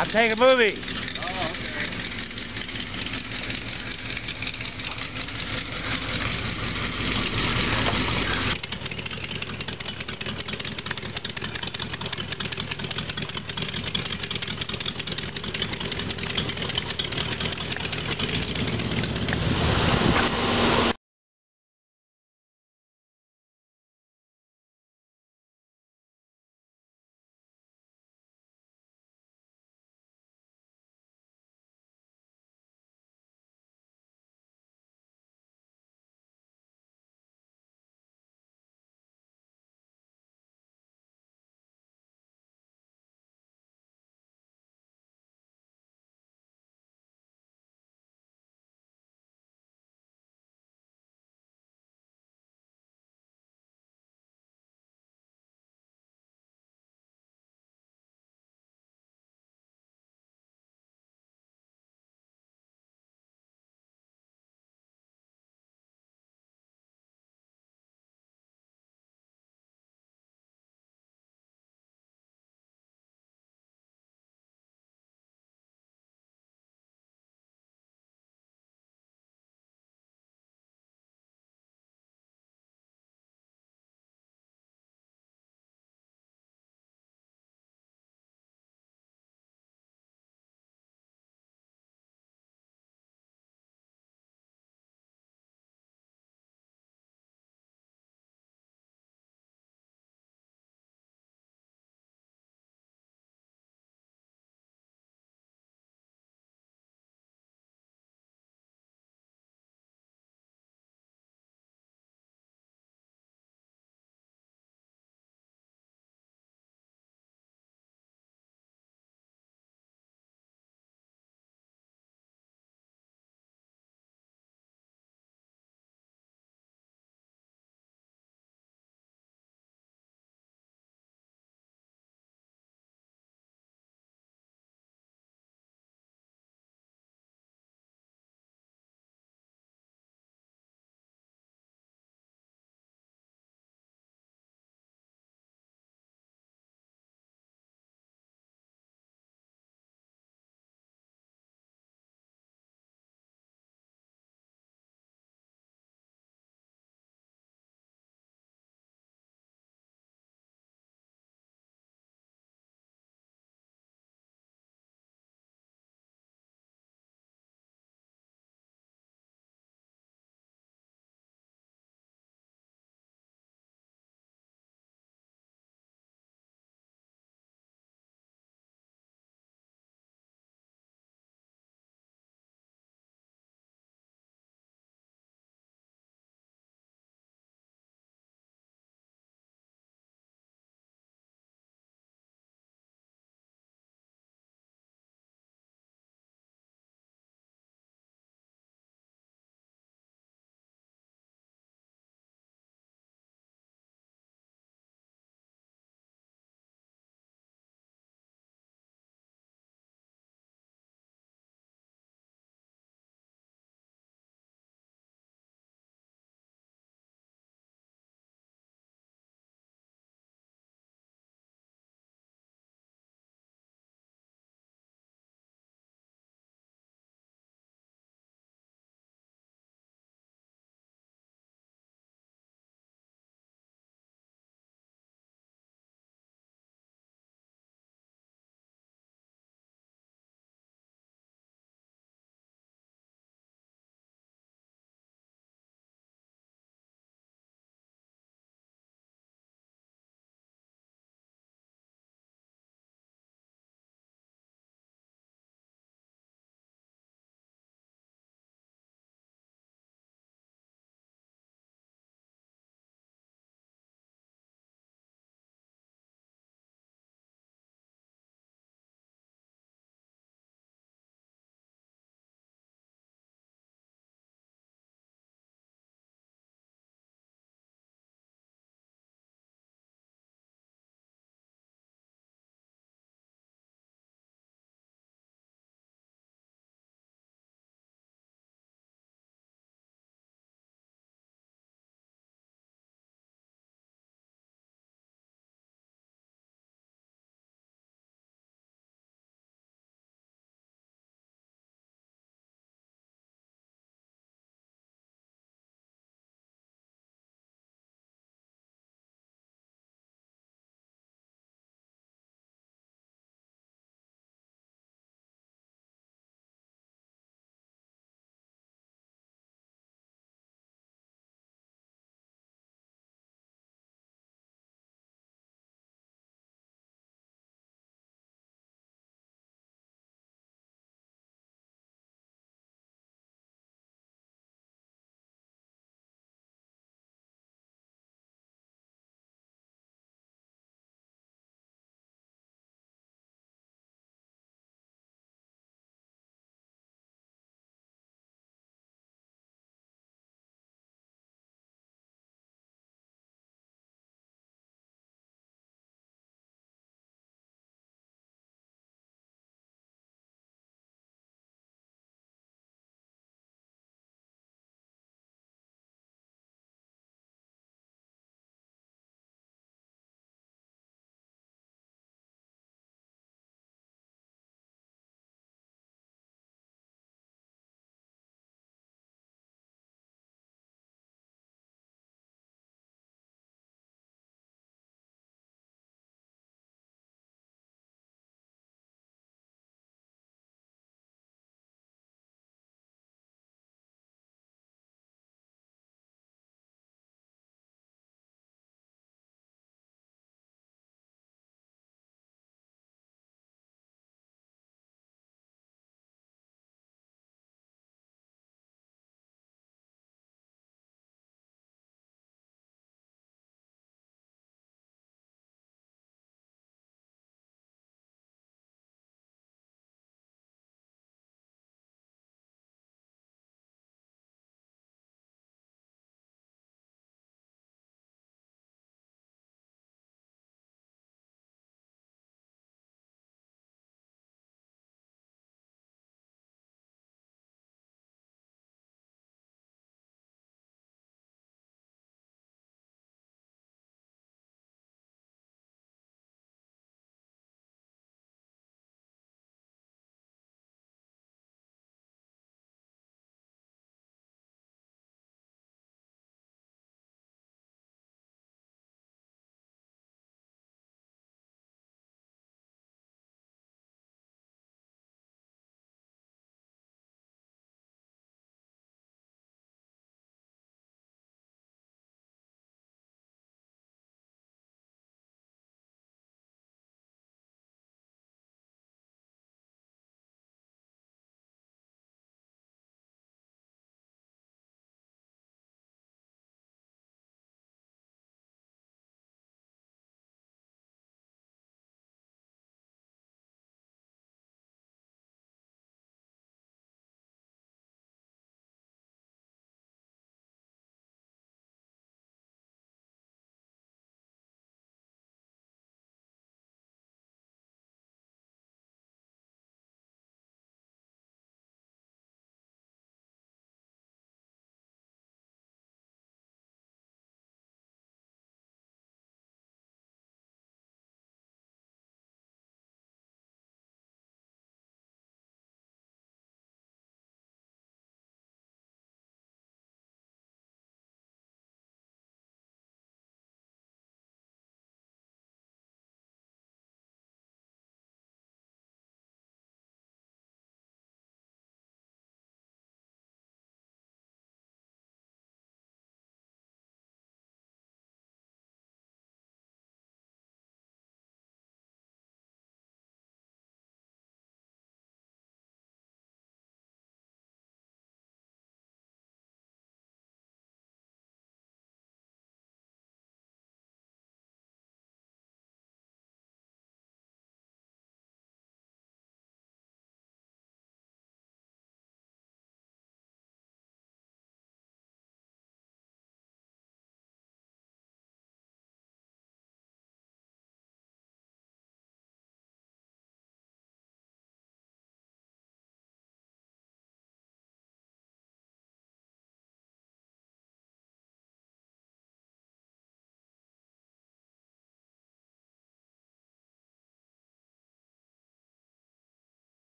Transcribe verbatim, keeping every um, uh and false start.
I'm taking a movie.